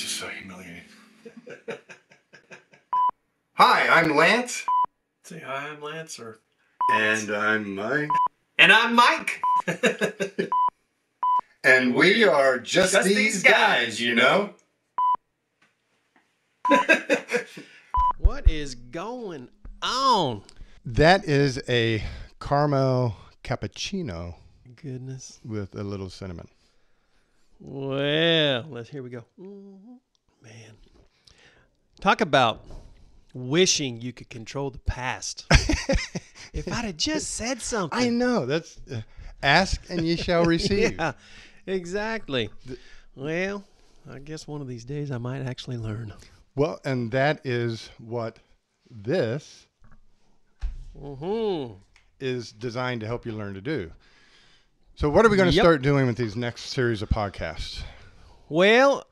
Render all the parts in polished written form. This is so humiliating. Hi, I'm Lance. Say hi, I'm Lance, or... And I'm Mike. And I'm Mike. And we are just these guys, you know? What is going on? That is a caramel cappuccino. Goodness. With a little cinnamon. Well, here we go. Man. Talk about wishing you could control the past. If I'd have just said something. I know. That's ask and ye shall receive. Yeah, exactly. Well, I guess one of these days I might actually learn. Well, and that is what this is designed to help you learn to do. So what are we going to start doing with these next series of podcasts? Well,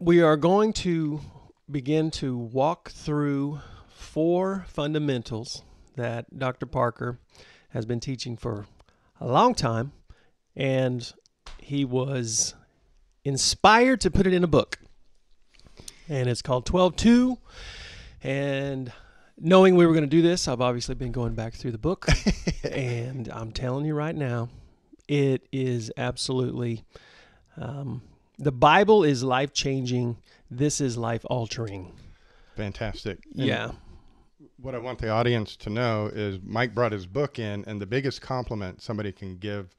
we are going to begin to walk through 4 fundamentals that Dr. Parker has been teaching for a long time, and he was inspired to put it in a book. And it's called 12-2, and knowing we were going to do this, I've obviously been going back through the book, and I'm telling you right now, it is absolutely, the Bible is life-changing. This is life-altering. Fantastic. And yeah. What I want the audience to know is Mike brought his book in, and the biggest compliment somebody can give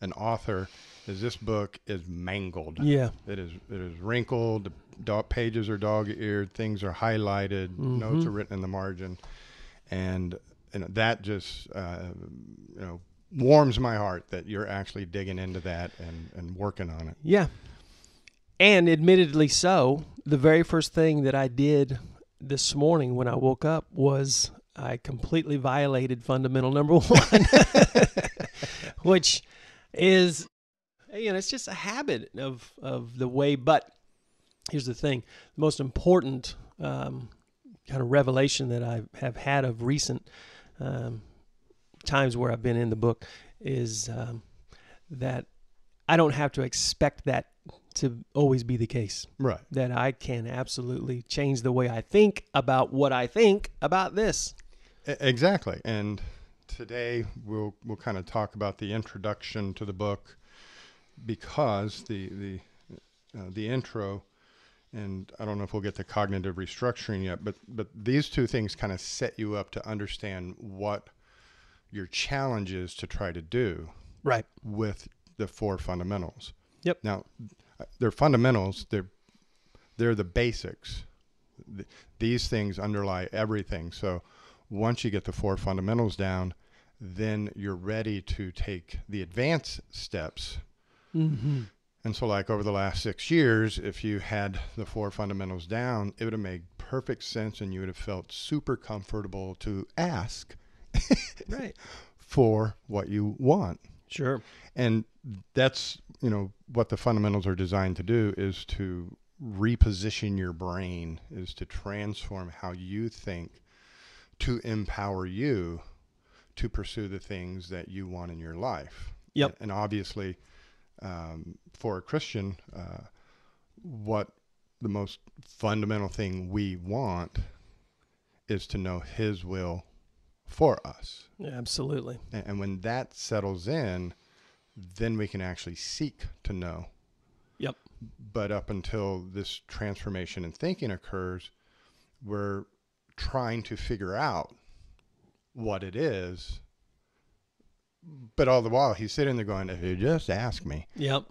an author is this book is mangled. Yeah. It is wrinkled. Pages are dog-eared. Things are highlighted. Mm-hmm. Notes are written in the margin. And that just, warms my heart that you're actually digging into that and working on it. Yeah. And admittedly so, the very first thing that I did this morning when I woke up was I completely violated fundamental number 1, which is, it's just a habit of the way. But here's the thing, the most important kind of revelation that I have had of recent times where I've been in the book is that I don't have to expect that to always be the case. Right. That I can absolutely change the way I think about what I think about this. Exactly. And today we'll kind of talk about the introduction to the book, because the intro, and I don't know if we'll get to cognitive restructuring yet, but these two things kind of set you up to understand what your challenge is to try to do. Right. With the 4 fundamentals. Yep. Now, they're fundamentals. They're the basics. These things underlie everything. So once you get the 4 fundamentals down, then you're ready to take the advanced steps. Mm-hmm. And so like over the last 6 years, if you had the 4 fundamentals down, it would have made perfect sense and you would have felt super comfortable to ask right. for what you want. Sure. And that's, what the fundamentals are designed to do is to reposition your brain, is to transform how you think to empower you to pursue the things that you want in your life. Yep. And obviously, for a Christian, what the most fundamental thing we want is to know His will for us. Yeah, absolutely. And when that settles in, then we can actually seek to know. Yep. But up until this transformation in thinking occurs, we're trying to figure out what it is. But all the while he's sitting there going, if you just ask me, yep,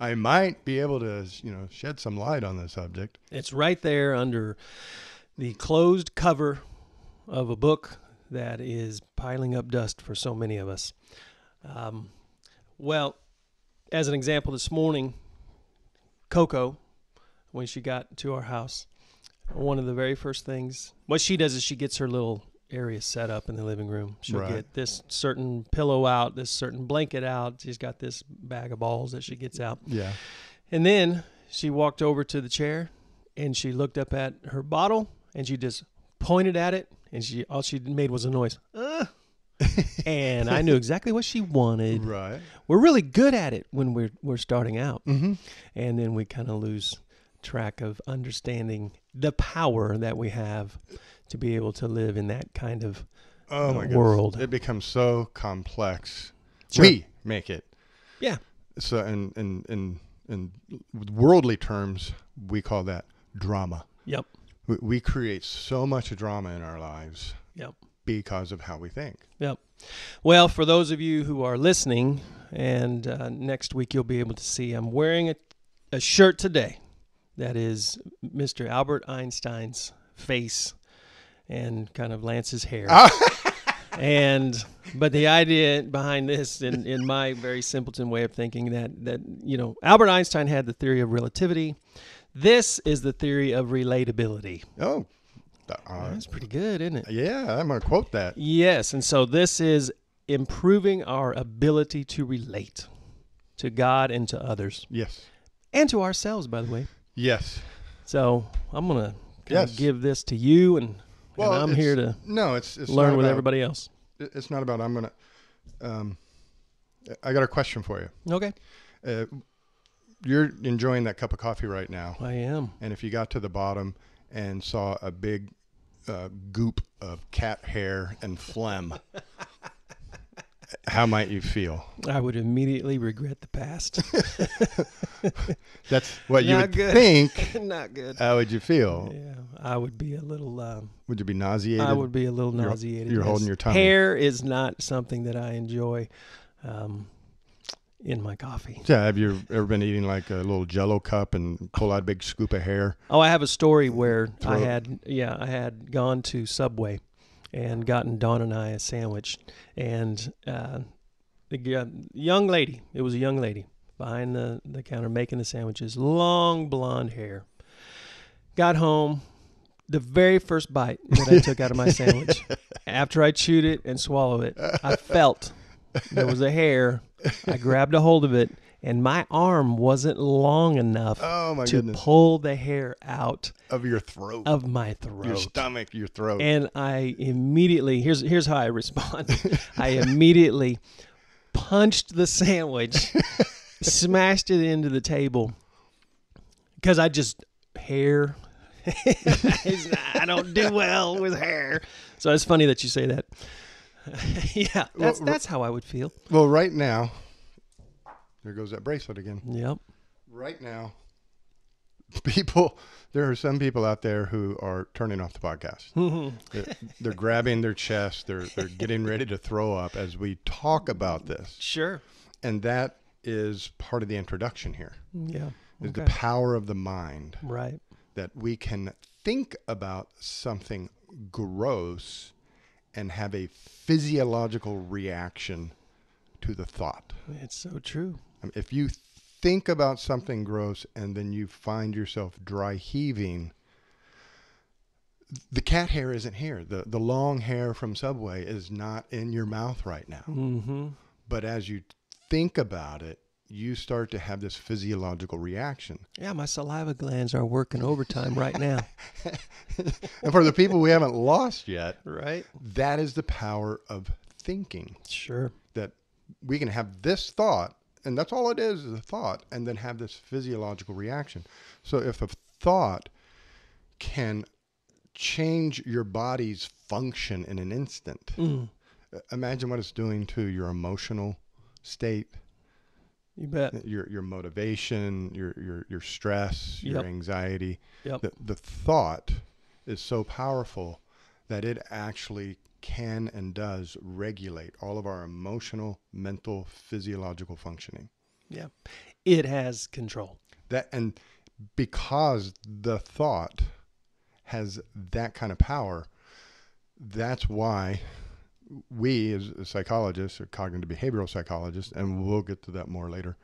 I might be able to, shed some light on the subject. It's right there under the closed cover of a book that is piling up dust for so many of us. Well, as an example, this morning, Coco, when she got to our house, one of the very first things, what she does is she gets her little area set up in the living room. She'll right. get this certain pillow out, this certain blanket out. She's got this bag of balls that she gets out. Yeah. And then she walked over to the chair and she looked up at her bottle and she just pointed at it, and all she made was a noise. And I knew exactly what she wanted. Right. We're really good at it when we're starting out. Mm-hmm. And then we kind of lose track of understanding the power that we have to be able to live in that kind of world. Goodness. It becomes so complex. Sure. We make it. Yeah. So in worldly terms, we call that drama. Yep. We create so much drama in our lives. Yep. Because of how we think. Yep. Well, for those of you who are listening, and next week you'll be able to see I'm wearing a shirt today that is Mr. Albert Einstein's face and kind of Lance's hair. But the idea behind this, in my very simpleton way of thinking, that you know, Albert Einstein had the theory of relativity. This is the theory of relatability. Oh, that's pretty good, isn't it? Yeah, I'm going to quote that. Yes, and so this is improving our ability to relate to God and to others. Yes. And to ourselves, by the way. Yes. So I'm going to give this to you, and I'm here to learn with everybody else. It's not about, I got a question for you. Okay. You're enjoying that cup of coffee right now. I am. And if you got to the bottom and saw a big goop of cat hair and phlegm, how might you feel? I would immediately regret the past. That's what you would think. Not good. How would you feel? Yeah, I would be a little... would you be nauseated? I would be a little nauseated. You're holding your tongue. Hair is not something that I enjoy in my coffee. Yeah, have you ever been eating like a little Jell-O cup and pull out a big scoop of hair? Oh, I have a story where I had gone to Subway and gotten Dawn and I a sandwich, and it was a young lady behind the counter making the sandwiches, long blonde hair. Got home, the very first bite that I took out of my sandwich, after I chewed it and swallowed it, I felt there was a hair. I grabbed a hold of it, and my arm wasn't long enough pull the hair out of your throat, of my throat, your stomach, your throat. And I immediately, here's how I responded. I immediately punched the sandwich, smashed it into the table, because I just hair. I don't do well with hair, so it's funny that you say that. Yeah, that's how I would feel. Well, right now, there goes that bracelet again. Yep. Right now, there are some people out there who are turning off the podcast. Mm-hmm. They're grabbing their chest. They're getting ready to throw up as we talk about this. Sure. And that is part of the introduction here. Yeah. Is the power of the mind. Right. That we can think about something gross and have a physiological reaction to the thought. It's so true. If you think about something gross and then you find yourself dry heaving, the cat hair isn't here. The long hair from Subway is not in your mouth right now. Mm-hmm. But as you think about it, you start to have this physiological reaction. Yeah, my saliva glands are working overtime right now. And for the people we haven't lost yet, right? That is the power of thinking. Sure. That we can have this thought, and that's all it is a thought, and then have this physiological reaction. So if a thought can change your body's function in an instant, imagine what it's doing to your emotional state. You bet. Your motivation, your stress, your anxiety. Yep. The thought is so powerful that it actually can and does regulate all of our emotional, mental, physiological functioning. Yeah. It has control. And because the thought has that kind of power, that's why we as psychologists or cognitive behavioral psychologists, and we'll get to that more later,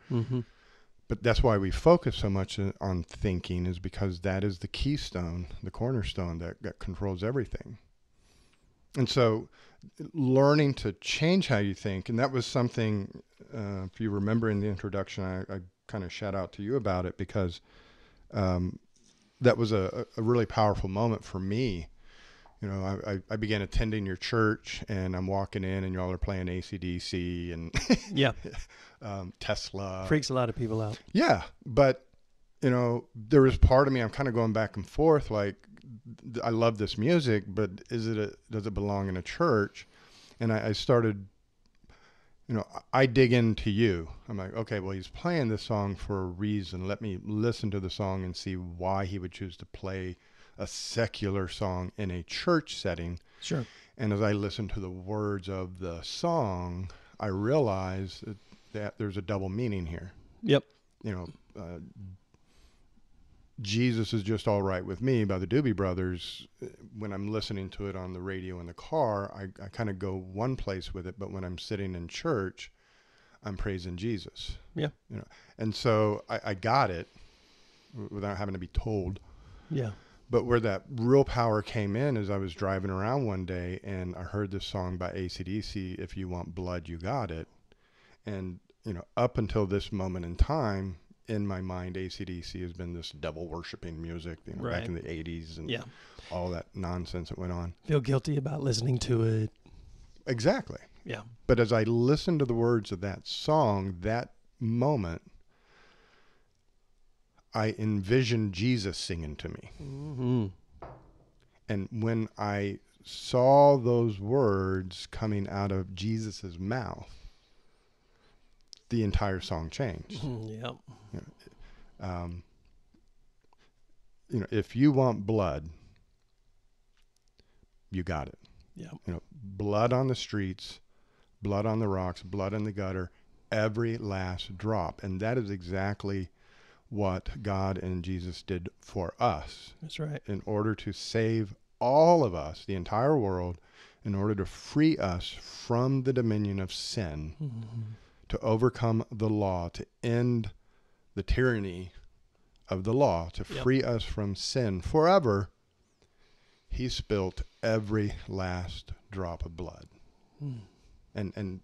but that's why we focus so much on thinking, is because that is the keystone, the cornerstone that controls everything. And so learning to change how you think, and that was something, if you remember in the introduction, I kind of shout out to you about it, because that was a really powerful moment for me. You know, I began attending your church, and I'm walking in, and y'all are playing AC/DC and Tesla. Freaks a lot of people out. Yeah, but you know, there was part of me, I'm kind of going back and forth, like, I love this music, but is it does it belong in a church? And I started, you know, I dig into you. I'm like, okay, well, he's playing this song for a reason. Let me listen to the song and see why he would choose to play a secular song in a church setting. Sure. And as I listened to the words of the song, I realized that there's a double meaning here. Yep. You know, Jesus Is Just All Right With Me by the Doobie Brothers, when I'm listening to it on the radio in the car, I kind of go one place with it, but when I'm sitting in church, I'm praising Jesus. Yeah. You know, and so I got it without having to be told. Yeah. But where that real power came in is I was driving around one day and I heard this song by AC/DC, If You Want Blood, You Got It. And, you know, up until this moment in time, in my mind, AC/DC has been this devil worshiping music, you know, right, back in the 80s and yeah, all that nonsense that went on. Feel guilty about listening to it. Exactly. Yeah. But as I listened to the words of that song, that moment, I envisioned Jesus singing to me. Mm-hmm. And when I saw those words coming out of Jesus's mouth, the entire song changed. Yeah. You know, if you want blood, you got it. Yeah. You know, blood on the streets, blood on the rocks, blood in the gutter, every last drop. And that is exactly what God and Jesus did for us. That's right. In order to save all of us, the entire world, in order to free us from the dominion of sin, mm-hmm, to overcome the law, to end the tyranny of the law, to free us from sin forever, he spilt every last drop of blood. Mm. And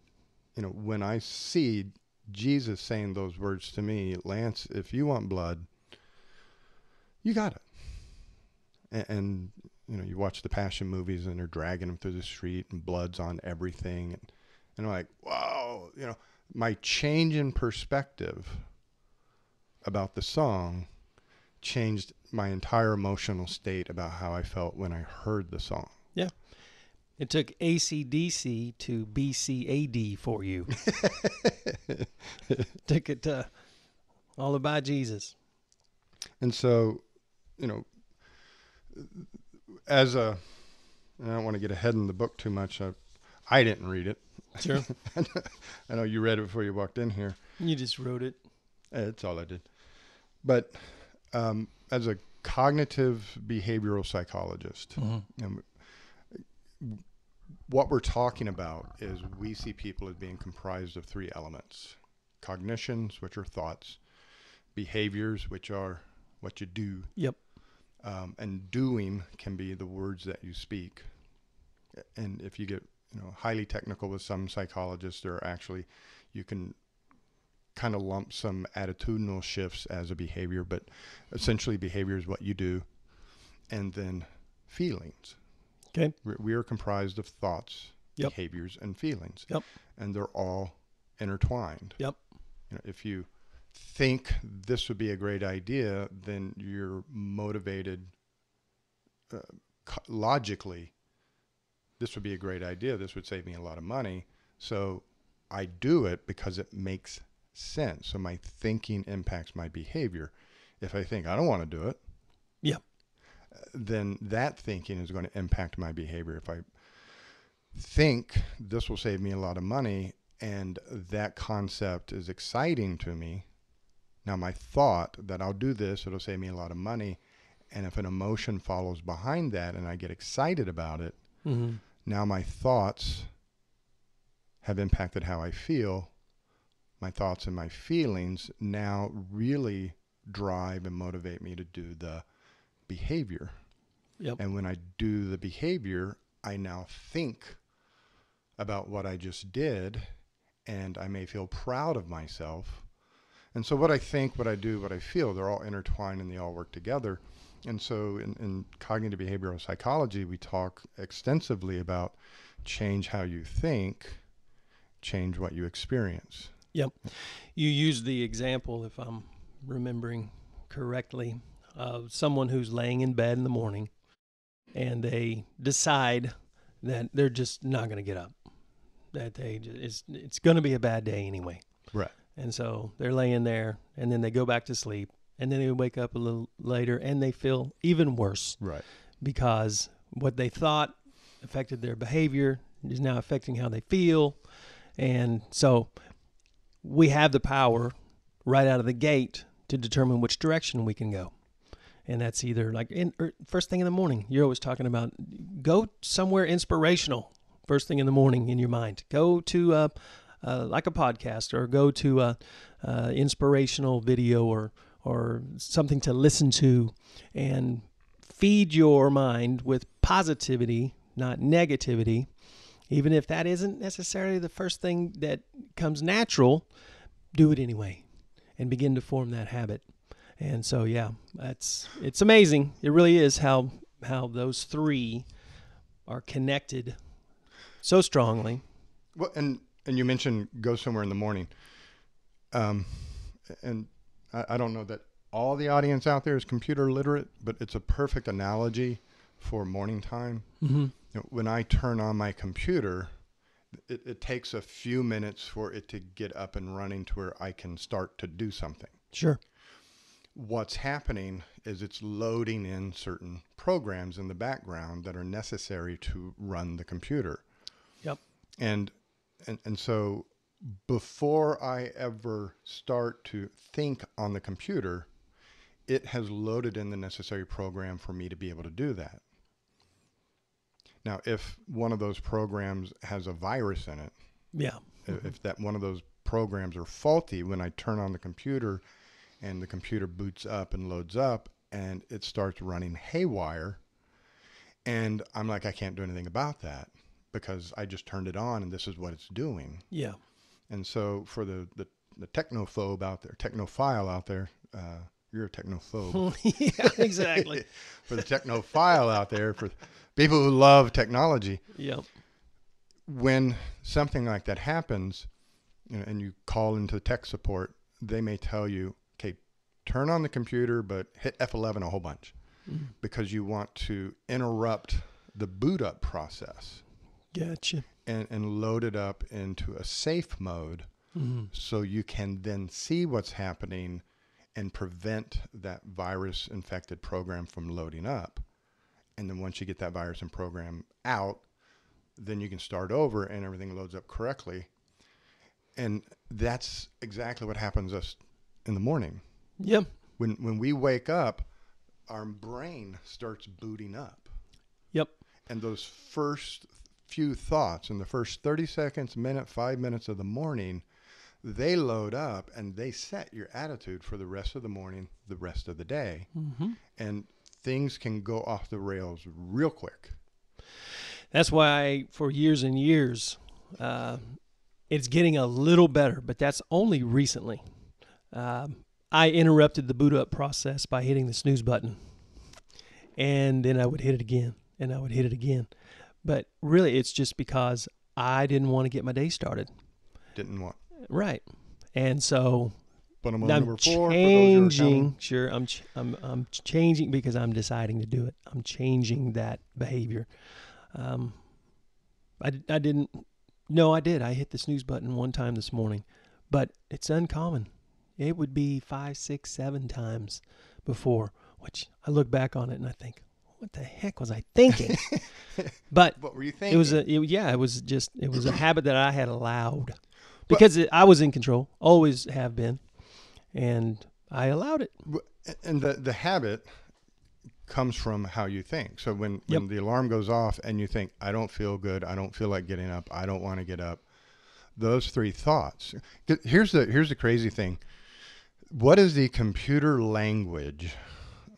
you know, when I see Jesus saying those words to me, Lance, if you want blood, you got it. And you know, you watch the Passion movies and they're dragging him through the street and blood's on everything. And I'm like, wow, you know, my change in perspective about the song changed my entire emotional state about how I felt when I heard the song. Yeah. It took AC/DC to BCAD for you. Took it to All About Jesus. And so, you know, I don't want to get ahead in the book too much. I didn't read it. Sure. I know you read it before you walked in here. You just wrote it. That's all I did. But as a cognitive behavioral psychologist, mm-hmm, and what we're talking about is we see people as being comprised of three elements: cognitions, which are thoughts; behaviors, which are what you do. Yep. And doing can be the words that you speak. And if you get, you know, highly technical with some psychologists, there are actually, you can kind of lump some attitudinal shifts as a behavior, but essentially behavior is what you do. And then feelings. Okay. We are comprised of thoughts, yep, behaviors, and feelings. Yep. And they're all intertwined. Yep. You know, if you think this would be a great idea, then you're motivated logically. This would be a great idea. This would save me a lot of money. So I do it because it makes sense. So my thinking impacts my behavior. If I think I don't want to do it. Yeah. Then that thinking is going to impact my behavior. If I think this will save me a lot of money and that concept is exciting to me, now my thought that I'll do this, it'll save me a lot of money, and if an emotion follows behind that and I get excited about it, mm-hmm, now my thoughts have impacted how I feel. My thoughts and my feelings now really drive and motivate me to do the behavior. Yep. And when I do the behavior, I now think about what I just did and I may feel proud of myself. And so what I think, what I do, what I feel, they're all intertwined and they all work together. And so in cognitive behavioral psychology, we talk extensively about change how you think, change what you experience. Yep. You use the example, if I'm remembering correctly, someone who's laying in bed in the morning and they decide that they're just not going to get up, that they just, it's going to be a bad day anyway. Right. And so they're laying there and then they go back to sleep and then they wake up a little later and they feel even worse. Right. Because what they thought affected their behavior is now affecting how they feel. And so we have the power right out of the gate to determine which direction we can go. And that's either like first thing in the morning. You're always talking about go somewhere inspirational first thing in the morning in your mind. Go to like a podcast, or go to inspirational video, or something to listen to, and feed your mind with positivity, not negativity. Even if that isn't necessarily the first thing that comes natural, do it anyway and begin to form that habit. And so, yeah, it's amazing. It really is how those three are connected so strongly. Well, and you mentioned go somewhere in the morning. And I don't know that all the audience out there is computer literate, but it's a perfect analogy for morning time. Mm-hmm. When I turn on my computer, it takes a few minutes for it to get up and running to where I can start to do something. Sure. What's happening is it's loading in certain programs in the background that are necessary to run the computer. Yep. And so before I ever start to think on the computer, it has loaded in the necessary program for me to be able to do that. Now, if one of those programs has a virus in it, yeah. Mm-hmm. If that one of those programs are faulty, when I turn on the computer and the computer boots up and loads up and it starts running haywire, and I'm like, I can't do anything about that because I just turned it on and this is what it's doing. Yeah. And so for the technophobe out there, technophile out there, you're a technophobe. Yeah, exactly. For the technophile out there, for people who love technology. Yep. When something like that happens, and you call into tech support, they may tell you, okay, turn on the computer, but hit F11 a whole bunch, mm-hmm. because you want to interrupt the boot up process. Gotcha. And load it up into a safe mode, mm-hmm. so you can then see what's happening and prevent that virus-infected program from loading up. And then once you get that virus and program out, then you can start over and everything loads up correctly. And that's exactly what happens us in the morning. Yep. When we wake up, our brain starts booting up. Yep. And those first few thoughts in the first 30 seconds, minute, 5 minutes of the morning, they load up and they set your attitude for the rest of the morning, the rest of the day. Mm-hmm. And things can go off the rails real quick. That's why for years and years, it's getting a little better, but that's only recently. I interrupted the boot up process by hitting the snooze button, and then I would hit it again, and I would hit it again. But really, it's just because I didn't want to get my day started. Didn't want. Right. And so but I'm changing. Sure. I'm changing because I'm deciding to do it. I'm changing that behavior. I didn't. No, I did. I hit the snooze button one time this morning, but it's uncommon. It would be 5, 6, 7 times before, which I look back on it and I think, what the heck was I thinking? But what were you thinking? It was it was a habit that I had allowed. Because I was in control, always have been, and I allowed it. And the habit comes from how you think. So when the alarm goes off and you think, I don't feel good, I don't feel like getting up, I don't want to get up, those three thoughts. Here's the crazy thing. What is the computer language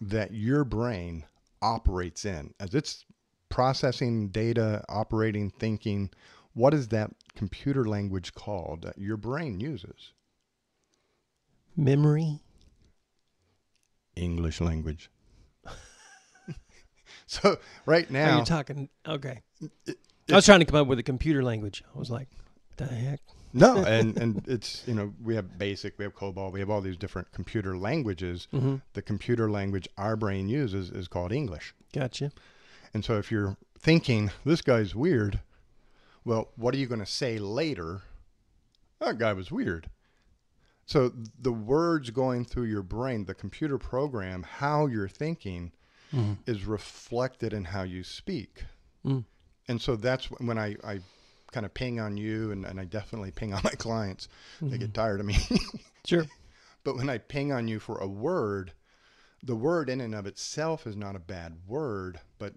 that your brain operates in? As it's processing data, operating, thinking, what is that computer language called that your brain uses? Memory. English language. So right now. Are you talking? Okay. I was trying to come up with a computer language. I was like, what the heck? No, and it's, you know, we have BASIC, we have COBOL, we have all these different computer languages. Mm-hmm. The computer language our brain uses is called English. Gotcha. And so if you're thinking, this guy's weird, well, what are you going to say later? That guy was weird. So the words going through your brain, the computer program, how you're thinking mm-hmm. is reflected in how you speak. Mm. And so that's when I kind of ping on you, and I definitely ping on my clients. Mm-hmm. They get tired of me. Sure. But when I ping on you for a word, the word in and of itself is not a bad word, but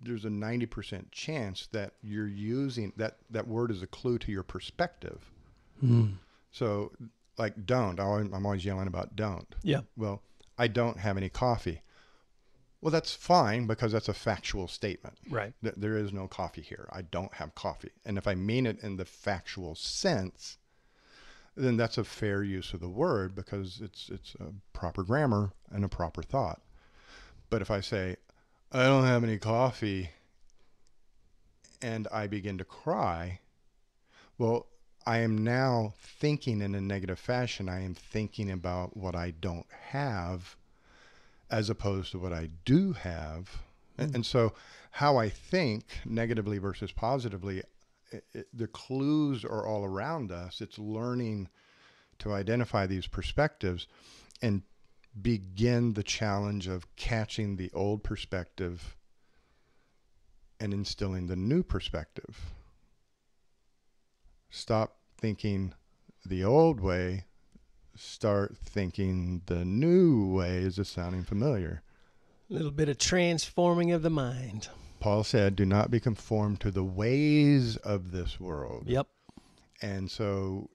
there's a 90% chance that you're using that word is a clue to your perspective. Mm. So like don't, I'm always yelling about don't. Yeah. Well, I don't have any coffee. Well, that's fine because that's a factual statement. Right. There is no coffee here. I don't have coffee. And if I mean it in the factual sense, then that's a fair use of the word because it's a proper grammar and a proper thought. But if I say, I don't have any coffee and I begin to cry, well, I am now thinking in a negative fashion. I am thinking about what I don't have as opposed to what I do have. Mm. And so how I think negatively versus positively, the clues are all around us. It's learning to identify these perspectives and begin the challenge of catching the old perspective and instilling the new perspective. Stop thinking the old way. Start thinking the new way. Is this sounding familiar? A little bit of transforming of the mind. Paul said, do not be conformed to the ways of this world. Yep. And so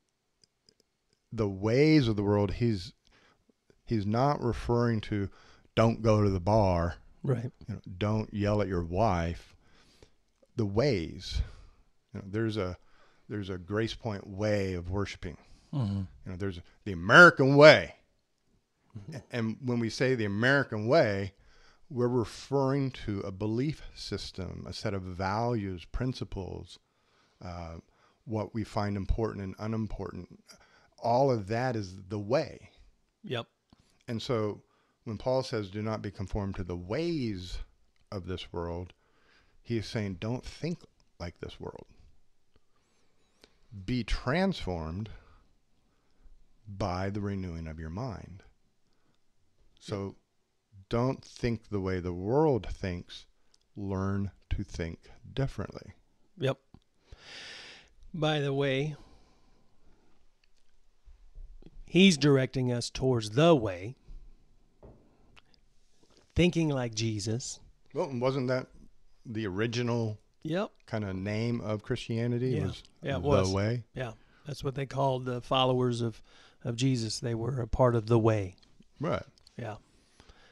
the ways of the world, he's not referring to don't go to the bar. Right. You know, don't yell at your wife. The ways. You know, there's a Gracepoint way of worshiping. Mm-hmm. You know, there's the American way. Mm-hmm. And when we say the American way, we're referring to a belief system, a set of values, principles, what we find important and unimportant. All of that is the way. Yep. And so when Paul says, do not be conformed to the ways of this world, he is saying, don't think like this world. Be transformed by the renewing of your mind. So don't think the way the world thinks. Learn to think differently. Yep. By the way, he's directing us towards the way. Thinking like Jesus. Well, wasn't that the original yep. kind of name of Christianity? Yeah. Was yeah, it was. The way? Yeah. That's what they called the followers of Jesus. They were a part of the way. Right. Yeah.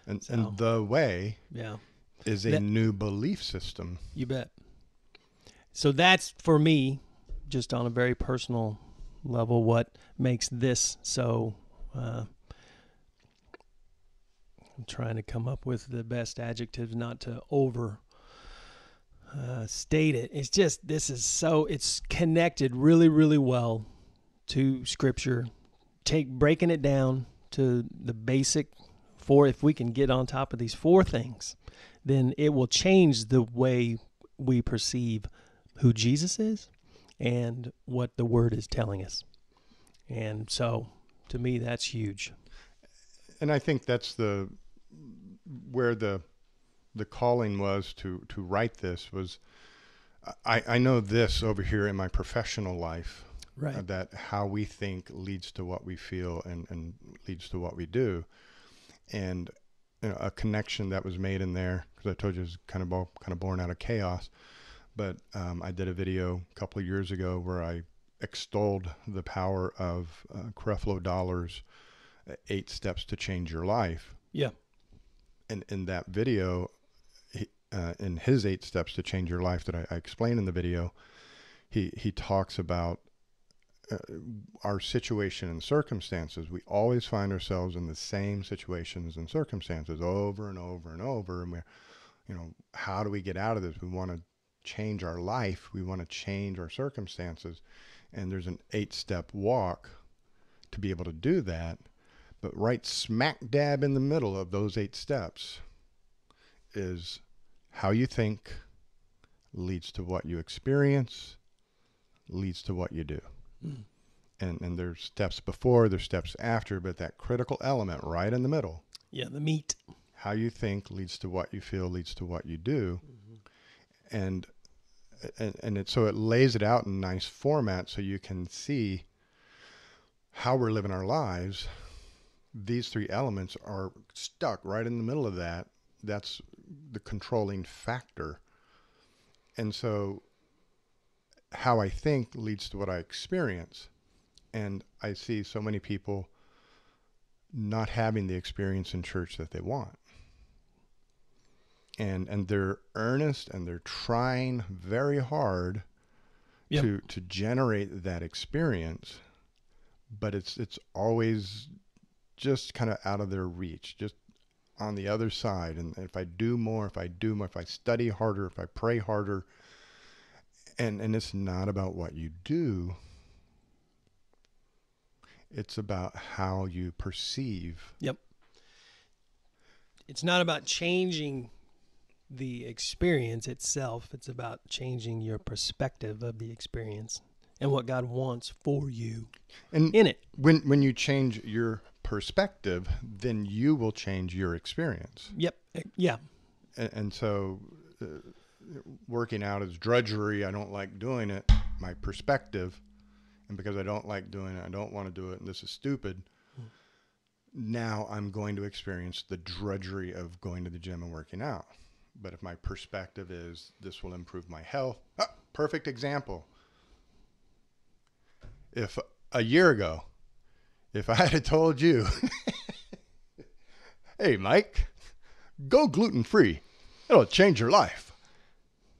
And so, and the way yeah. is a new belief system. You bet. So that's, for me, just on a very personal level, what makes this so, I'm trying to come up with the best adjectives not to over state it. It's just, this is so, it's connected really, really well to Scripture. Breaking it down to the basic four. If we can get on top of these four things, then it will change the way we perceive who Jesus is and what the Word is telling us. And so, to me, that's huge. And I think that's where the calling was to write this was. I know this over here in my professional life. Right. That how we think leads to what we feel and leads to what we do. And you know, a connection that was made in there, because I told you it was kind of born out of chaos. But I did a video a couple of years ago where I extolled the power of Creflo Dollar's 8 Steps to Change Your Life. Yeah. And in that video, in his 8 Steps to Change Your Life that I explain in the video, he talks about our situation and circumstances. We always find ourselves in the same situations and circumstances over and over and over. And we're, you know, how do we get out of this? We want to change our life. We want to change our circumstances. and there's an 8-step walk to be able to do that. But right smack dab in the middle of those 8 steps is how you think leads to what you experience, leads to what you do. Mm. And there's steps before, there's steps after, but that critical element right in the middle. Yeah, the meat. How you think leads to what you feel, leads to what you do. Mm-hmm. And so it lays it out in nice format so you can see how we're living our lives. These 3 elements are stuck right in the middle of that. That's the controlling factor. And so how I think leads to what I experience. And I see so many people not having the experience in church that they want. And they're earnest and they're trying very hard to generate that experience, but it's always just kind of out of their reach, just on the other side. And if I do more, if I study harder, if I pray harder, and it's not about what you do. It's about how you perceive. Yep. It's not about changing the experience itself. It's about changing your perspective of the experience and what God wants for you and in it. When you change your perspective, then you will change your experience. Yep. Yeah. And so working out is drudgery. I don't like doing it. My perspective. And because I don't like doing it, I don't want to do it, and this is stupid, now I'm going to experience the drudgery of going to the gym and working out. But if my perspective is, this will improve my health, perfect example. If a year ago, if I had told you, hey, Mike, go gluten-free, it'll change your life.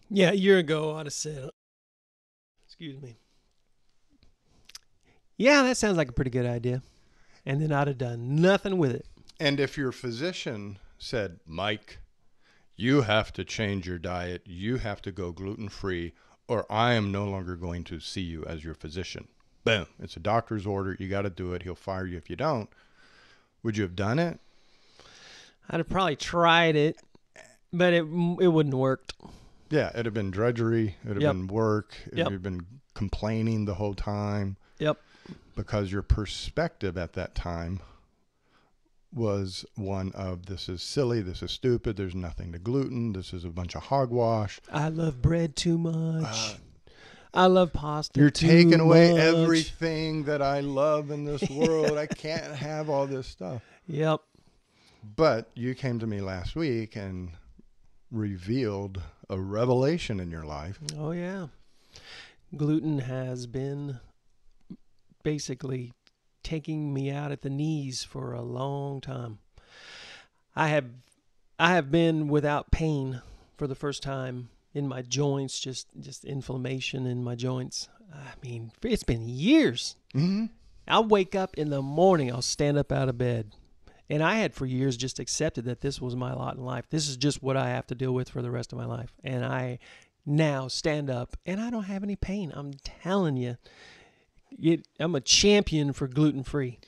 Yeah, a year ago, I'd have said, excuse me. Yeah, that sounds like a pretty good idea. And then I'd have done nothing with it. And if your physician said, Mike, you have to change your diet, you have to go gluten-free, or I am no longer going to see you as your physician. Boom. It's a doctor's order. You got to do it. He'll fire you if you don't. Would you have done it? I'd have probably tried it, but it wouldn't have worked. Yeah, it'd have been drudgery. It'd have been work. It'd have been complaining the whole time. Yep. Because your perspective at that time was one of, this is silly, this is stupid, there's nothing to gluten, this is a bunch of hogwash. I love bread too much. I love pasta too much. You're taking away everything that I love in this world. I can't have all this stuff. Yep. But you came to me last week and revealed a revelation in your life. Oh, yeah. Gluten has been basically taking me out at the knees for a long time. I have been without pain for the first time in my joints, just inflammation in my joints. I mean, it's been years. Mm-hmm. I'll wake up in the morning, I'll stand up out of bed. And I had for years just accepted that this was my lot in life. This is just what I have to deal with for the rest of my life. And I now stand up and I don't have any pain. I'm telling you. I'm a champion for gluten-free.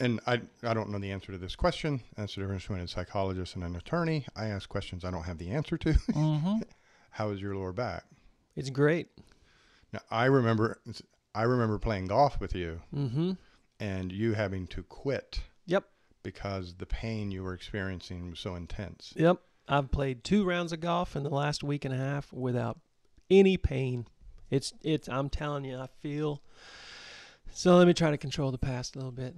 And I don't know the answer to this question. That's the difference between a psychologist and an attorney. I ask questions I don't have the answer to. Mm-hmm. How is your lower back? It's great. Now, I remember playing golf with you, mm-hmm, and you having to quit. Yep. Because the pain you were experiencing was so intense. Yep. I've played 2 rounds of golf in the last week and a half without any pain. It's I'm telling you, I feel... So let me try to control the past a little bit.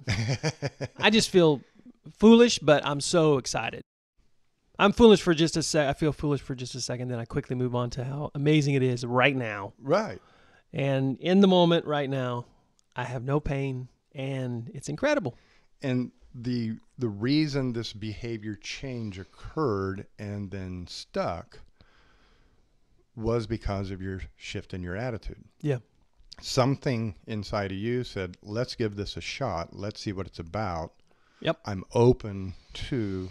I just feel foolish, but I'm so excited. I'm foolish for just a sec. I feel foolish for just a second. Then I quickly move on to how amazing it is right now. Right. And in the moment right now, I have no pain and it's incredible. And the reason this behavior change occurred and then stuck was because of your shift in your attitude. Yeah. Something inside of you said, let's give this a shot. Let's see what it's about. Yep. I'm open to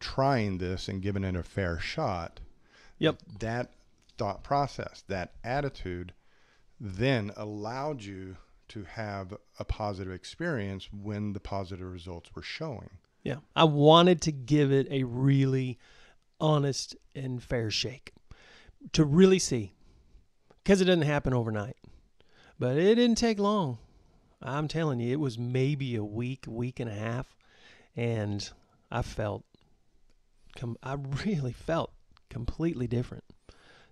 trying this and giving it a fair shot. Yep. That thought process, that attitude then allowed you to have a positive experience when the positive results were showing. Yeah. I wanted to give it a really honest and fair shake to really see, because it doesn't happen overnight, but it didn't take long. I'm telling you, it was maybe a week, week and a half. And I really felt completely different.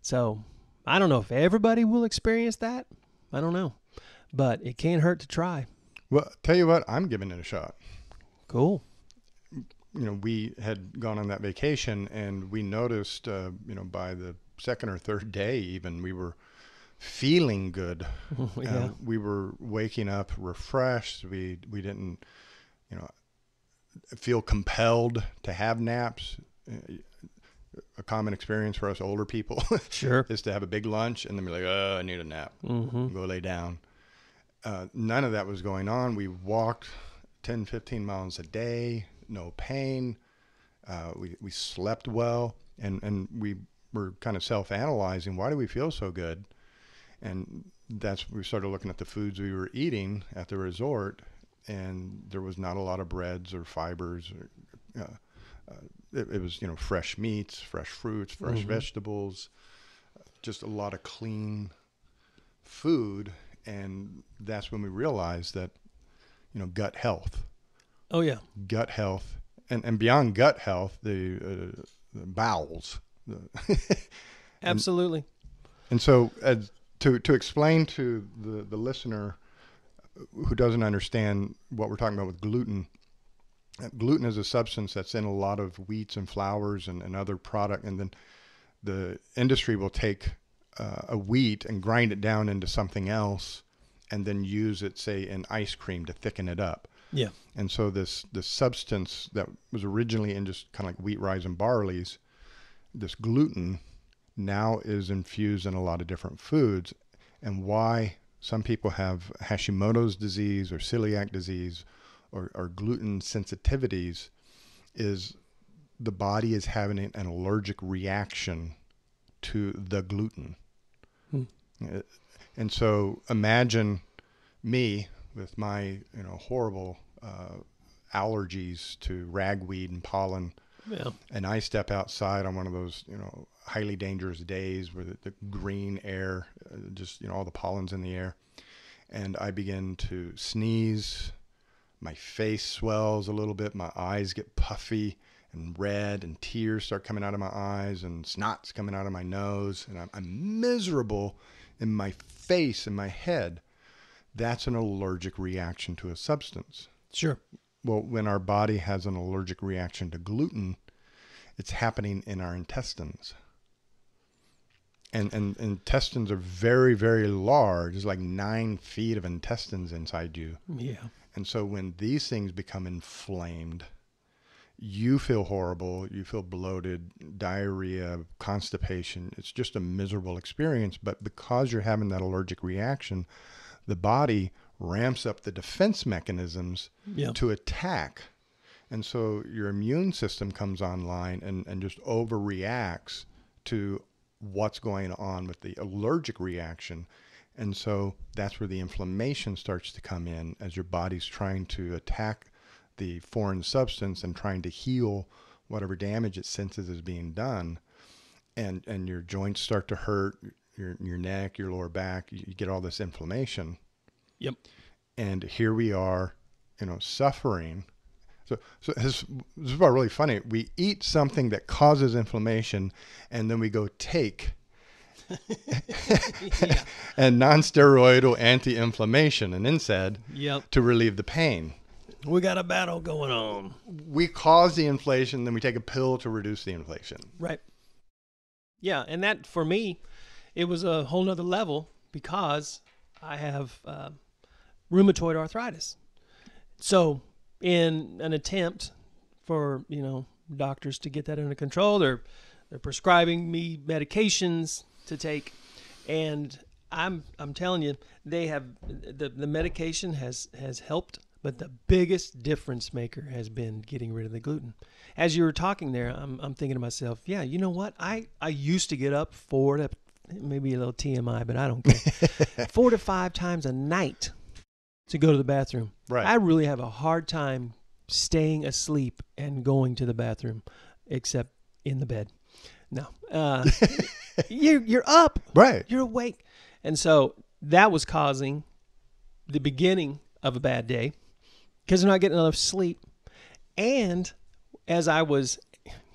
So I don't know if everybody will experience that. I don't know, but it can't hurt to try. Well, tell you what, I'm giving it a shot. Cool. You know, we had gone on that vacation and we noticed, you know, by the second or third day, even we were feeling good. Yeah. We were waking up refreshed. We didn't, you know, feel compelled to have naps. A common experience for us older people sure. is to have a big lunch and then be like, oh, I need a nap. Mm-hmm. Go lay down. None of that was going on. We walked 10, 15 miles a day, no pain. We slept well, and we were kind of self-analyzing. Why do we feel so good? And that's, we started looking at the foods we were eating at the resort, and there was not a lot of breads or fibers. It was, you know, fresh meats, fresh fruits, fresh mm-hmm. vegetables, just a lot of clean food. And that's when we realized that, you know, gut health. Oh, yeah. Gut health. And beyond gut health, the bowels. Absolutely. And so to explain to the listener who doesn't understand what we're talking about with gluten, gluten is a substance that's in a lot of wheats and flours and other product. And then the industry will take a wheat and grind it down into something else and then use it, say, in ice cream to thicken it up. Yeah. And so this substance that was originally in just kind of like wheat, rye, and barley's, this gluten now is infused in a lot of different foods. And why some people have Hashimoto's disease or celiac disease or gluten sensitivities is the body is having an allergic reaction to the gluten. Hmm. And so imagine me with my, you know, horrible allergies to ragweed and pollen. Yeah. And I step outside on one of those, you know, highly dangerous days where the green air, just, you know, all the pollen's in the air. And I begin to sneeze. My face swells a little bit. My eyes get puffy and red, and tears start coming out of my eyes, and snot's coming out of my nose. And I'm miserable in my face and my head. That's an allergic reaction to a substance. Sure. Well, when our body has an allergic reaction to gluten, it's happening in our intestines. And intestines are very, very large. It's like 9 feet of intestines inside you. Yeah. And so when these things become inflamed, you feel horrible, you feel bloated, diarrhea, constipation. It's just a miserable experience. But because you're having that allergic reaction, the body ramps up the defense mechanisms yeah. to attack. And so your immune system comes online and just overreacts to what's going on with the allergic reaction. And so that's where the inflammation starts to come in as your body's trying to attack the foreign substance and trying to heal whatever damage it senses is being done. And your joints start to hurt, your neck, your lower back, you get all this inflammation. Yep. And here we are, you know, suffering. So this is what's really funny. We eat something that causes inflammation and then we go take yeah. and non-steroidal anti-inflammation and NSAID yep. to relieve the pain. We got a battle going on. We cause the inflation, then we take a pill to reduce the inflation. Right. Yeah, and that, for me, it was a whole nother level because I have rheumatoid arthritis. So in an attempt for, you know, doctors to get that under control, they're prescribing me medications to take, and I'm telling you, they have the medication has helped, but the biggest difference maker has been getting rid of the gluten. As you were talking there, I'm thinking to myself, yeah, you know what? I used to get up 4 to maybe a little TMI, but I don't care. 4 to 5 times a night to go to the bathroom. Right. I really have a hard time staying asleep and going to the bathroom, except in the bed. No, you're up, right? You're awake. And so that was causing the beginning of a bad day because I'm not getting enough sleep. And as I was,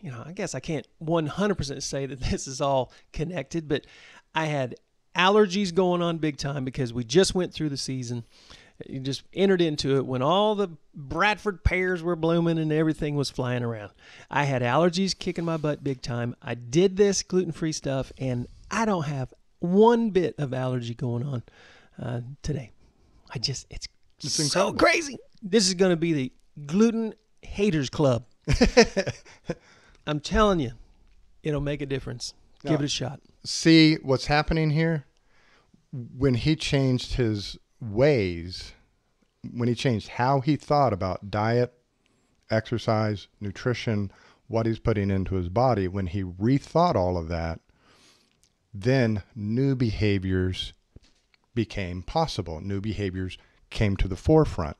you know, I guess I can't 100% say that this is all connected, but I had allergies going on big time because we just went through the season. You just entered into it when all the Bradford pears were blooming and everything was flying around. I had allergies kicking my butt big time. I did this gluten-free stuff, and I don't have one bit of allergy going on today. I just, it's so incredible. Crazy. This is going to be the Gluten Haters Club. I'm telling you, it'll make a difference. No. Give it a shot. See what's happening here? When he changed his ways, when he changed how he thought about diet, exercise, nutrition, what he's putting into his body, when he rethought all of that, then new behaviors became possible. New behaviors came to the forefront.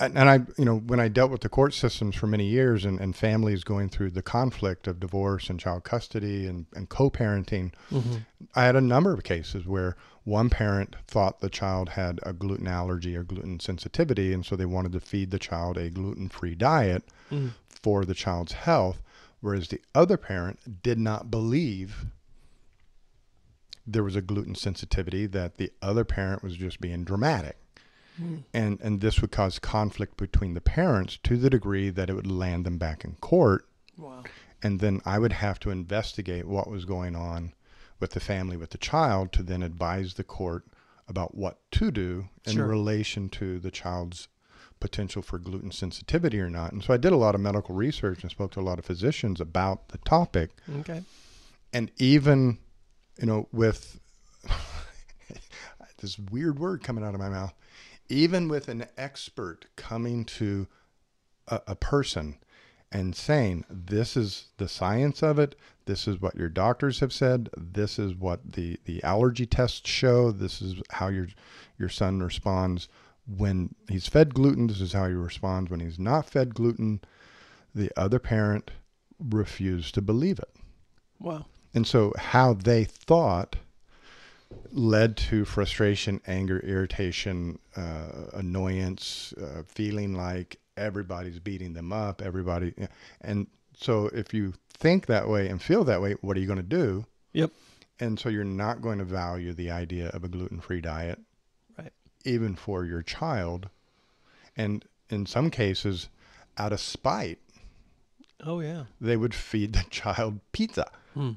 And I, you know, when I dealt with the court systems for many years and families going through the conflict of divorce and child custody and co-parenting, mm-hmm. I had a number of cases where one parent thought the child had a gluten allergy or gluten sensitivity, and so they wanted to feed the child a gluten-free diet mm-hmm. for the child's health, whereas the other parent did not believe there was a gluten sensitivity, that the other parent was just being dramatic. And this would cause conflict between the parents to the degree that it would land them back in court. Wow. And then I would have to investigate what was going on with the family, with the child, to then advise the court about what to do in sure. relation to the child's potential for gluten sensitivity or not. And so I did a lot of medical research and spoke to a lot of physicians about the topic. Okay. And even, you know, with this weird word coming out of my mouth, even with an expert coming to a person and saying, this is the science of it, this is what your doctors have said, this is what the allergy tests show, this is how your son responds when he's fed gluten, this is how he responds when he's not fed gluten, the other parent refused to believe it. Wow. And so how they thought led to frustration, anger, irritation, annoyance, feeling like everybody's beating them up, everybody. And so if you think that way and feel that way, what are you going to do? Yep. And so you're not going to value the idea of a gluten-free diet, right? Even for your child. And in some cases, out of spite. Oh, yeah. They would feed the child pizza. Hmm.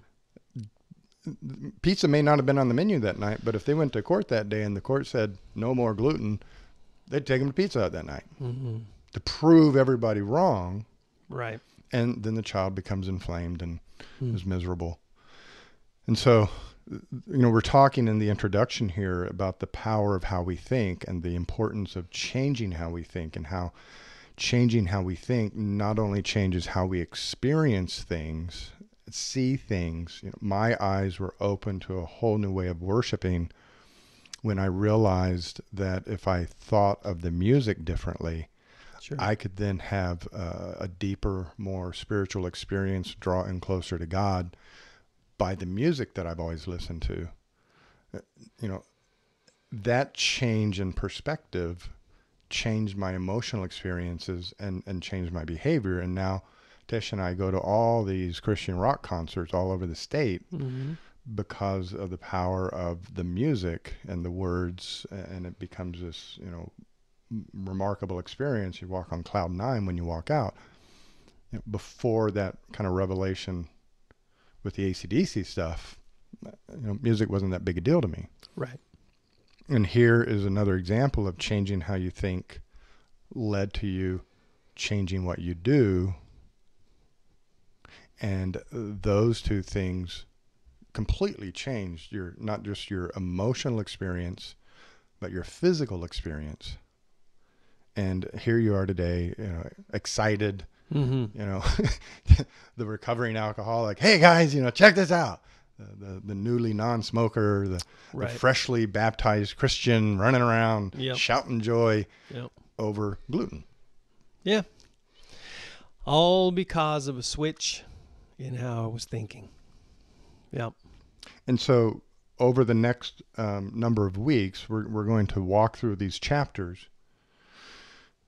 Pizza may not have been on the menu that night, but if they went to court that day and the court said no more gluten, they'd take them to Pizza Hut that night mm-hmm. to prove everybody wrong. Right. And then the child becomes inflamed and is miserable. And so, you know, we're talking in the introduction here about the power of how we think and the importance of changing how we think, and how changing how we think not only changes how we experience things, see things. You know, my eyes were open to a whole new way of worshiping when I realized that if I thought of the music differently, sure. I could then have a deeper, more spiritual experience, draw in closer to God by the music that I've always listened to. You know, that change in perspective changed my emotional experiences and changed my behavior. And now Tish and I go to all these Christian rock concerts all over the state mm-hmm. because of the power of the music and the words, and it becomes this, you know, remarkable experience. You walk on cloud nine when you walk out. You know, before that kind of revelation with the AC/DC stuff, you know, music wasn't that big a deal to me. Right. And here is another example of changing how you think led to you changing what you do. And those two things completely changed your, not just your emotional experience, but your physical experience. And here you are today, you know, excited, mm-hmm. you know, the recovering alcoholic. Hey guys, you know, check this out. the newly non-smoker, the freshly baptized Christian running around shouting joy over gluten. Yeah. All because of a switch in how I was thinking. Yeah. And so over the next number of weeks, we're going to walk through these chapters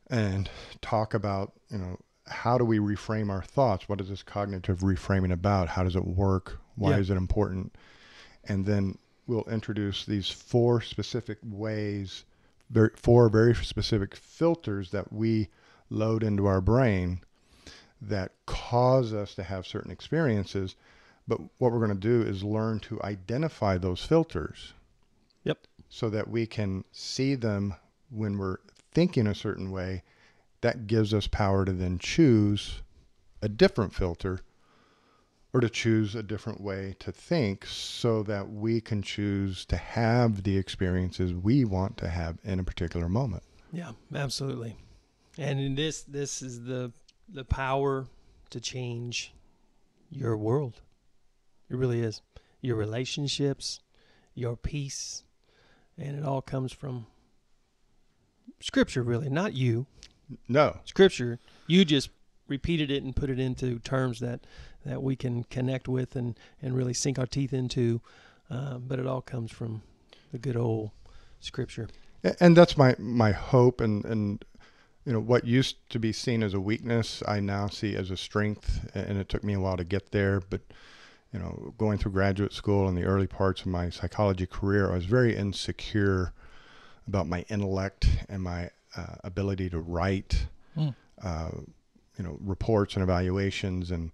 and talk about, you know, how do we reframe our thoughts? What is this cognitive reframing about? How does it work? Why is it important? And then we'll introduce these four specific ways, four very specific filters that we load into our brain that cause us to have certain experiences. But what we're going to do is learn to identify those filters. Yep. So that we can see them when we're thinking a certain way. That gives us power to then choose a different filter, or to choose a different way to think, so that we can choose to have the experiences we want to have in a particular moment. Yeah, absolutely. And in this is the power to change your world. It really is. Your relationships, your peace, and it all comes from Scripture, really, not you. No. Scripture. You just repeated it and put it into terms that we can connect with and really sink our teeth into. But it all comes from the good old Scripture. And that's my hope. And you know, what used to be seen as a weakness, I now see as a strength. And it took me a while to get there. But, you know, going through graduate school and the early parts of my psychology career, I was very insecure about my intellect and my ability to write, you know, reports and evaluations. And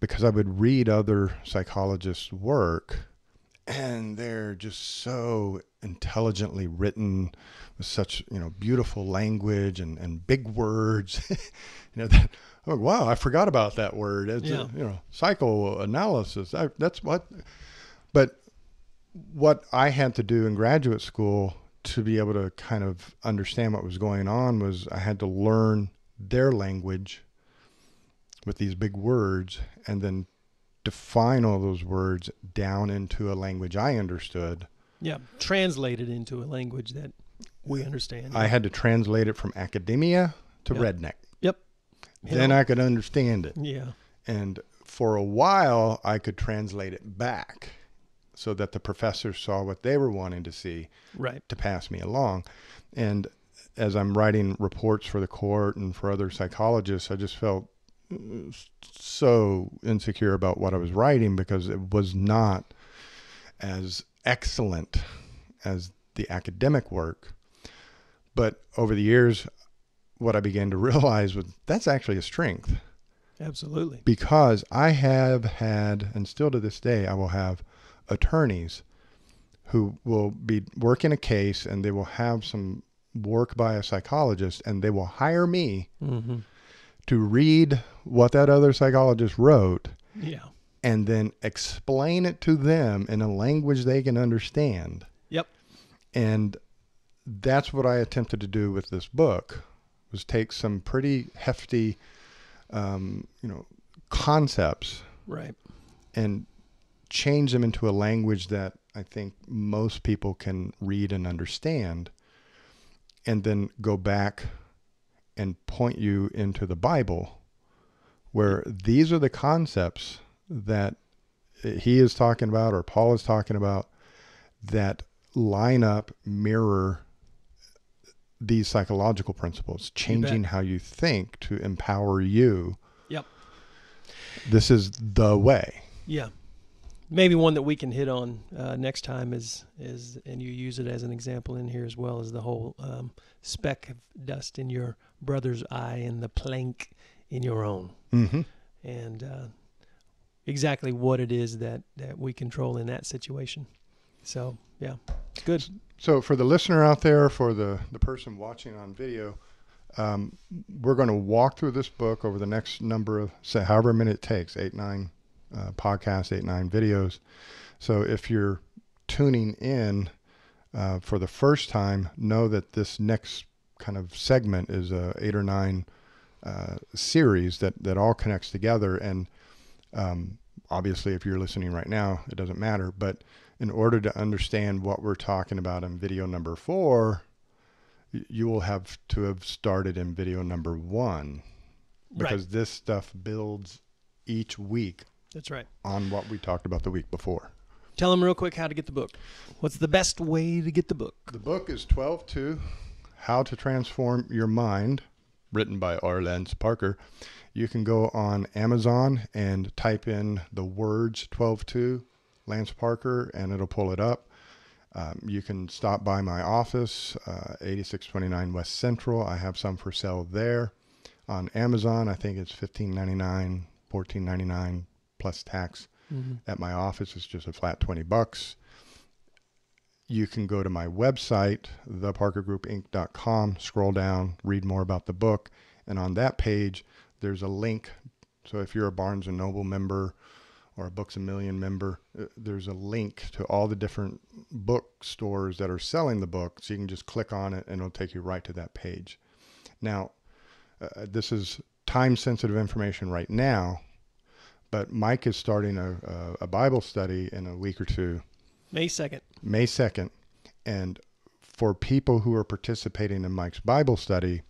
because I would read other psychologists' work, and they're just so intelligently written with such, you know, beautiful language and big words, you know, that, oh, wow, I forgot about that word. It's a, you know, psychoanalysis. That's what, but what I had to do in graduate school to be able to kind of understand what was going on was I had to learn their language with these big words and then define all those words down into a language I understood. Yeah, translated into a language that we understand. I had to translate it from academia to redneck. Yep. Then I could understand it. Yeah. And for a while, I could translate it back, so that the professors saw what they were wanting to see to pass me along. And as I'm writing reports for the court and for other psychologists, I just felt so insecure about what I was writing because it was not as excellent as the academic work. But over the years, what I began to realize was that's actually a strength. Absolutely. Because I have had, and still to this day, I will have attorneys who will be working a case and they will have some work by a psychologist and they will hire me to read what that other psychologist wrote and then explain it to them in a language they can understand. Yep. And that's what I attempted to do with this book, was take some pretty hefty, you know, concepts and change them into a language that I think most people can read and understand, and then go back and point you into the Bible where these are the concepts that he is talking about or Paul is talking about that line up, mirror these psychological principles, changing how you think to empower you. Yep. This is the way. Yeah. Maybe one that we can hit on next time is, and you use it as an example in here as well, is the whole speck of dust in your brother's eye and the plank in your own. And exactly what it is that we control in that situation. So, yeah, good. So for the listener out there, for the person watching on video, we're going to walk through this book over the next number of, say, however many it takes, 8, 9 podcasts, 8, 9 videos. So if you're tuning in for the first time, know that this next kind of segment is a 8 or 9 series that all connects together. And Obviously, if you're listening right now, it doesn't matter. But in order to understand what we're talking about in video number 4, you will have to have started in video number 1, because right. This stuff builds each week. That's right. On what we talked about the week before. Tell them real quick how to get the book. What's the best way to get the book? The book is 12-2, How to Transform Your Mind, written by Lance Parker. You can go on Amazon and type in the words 12-2, Lance Parker, and it'll pull it up. You can stop by my office, 8629 West Central. I have some for sale there. On Amazon, I think it's $15.99, $14.99 plus tax. Mm-hmm. At my office, it's just a flat $20. You can go to my website, theparkergroupinc.com, scroll down, read more about the book. And on that page, there's a link. So if you're a Barnes & Noble member or a Books A Million member, there's a link to all the different bookstores that are selling the book. So you can just click on it and it'll take you right to that page. Now, this is time-sensitive information right now, but Mike is starting a Bible study in a week or two. May 2nd. May 2nd. And for people who are participating in Mike's Bible study,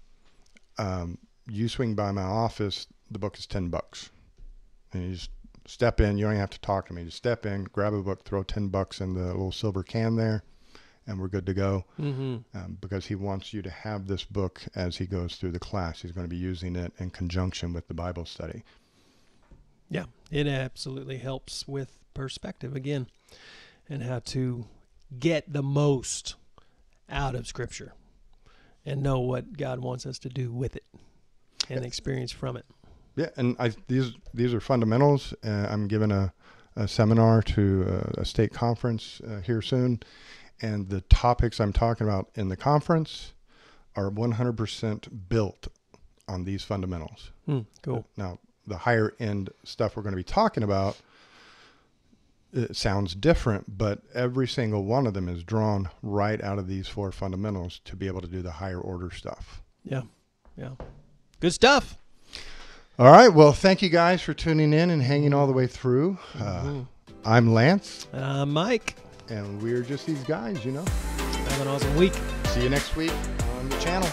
you swing by my office, the book is $10. And you just step in. You don't even have to talk to me. Just step in, grab a book, throw $10 in the little silver can there, and we're good to go. Mm-hmm. Because he wants you to have this book as he goes through the class. He's going to be using it in conjunction with the Bible study. Yeah, it absolutely helps with perspective again, and how to get the most out of Scripture and know what God wants us to do with it and experience from it. Yeah, and these are fundamentals. I'm giving a seminar to a state conference here soon, and the topics I'm talking about in the conference are 100% built on these fundamentals. Cool. Now, the higher end stuff we're going to be talking about, it sounds different, but every single one of them is drawn right out of these 4 fundamentals to be able to do the higher order stuff. Yeah. Yeah. Good stuff. All right. Well, thank you guys for tuning in and hanging all the way through. I'm Lance. I'm Mike. And we're just these guys, you know. Have an awesome week. See you next week on the channel.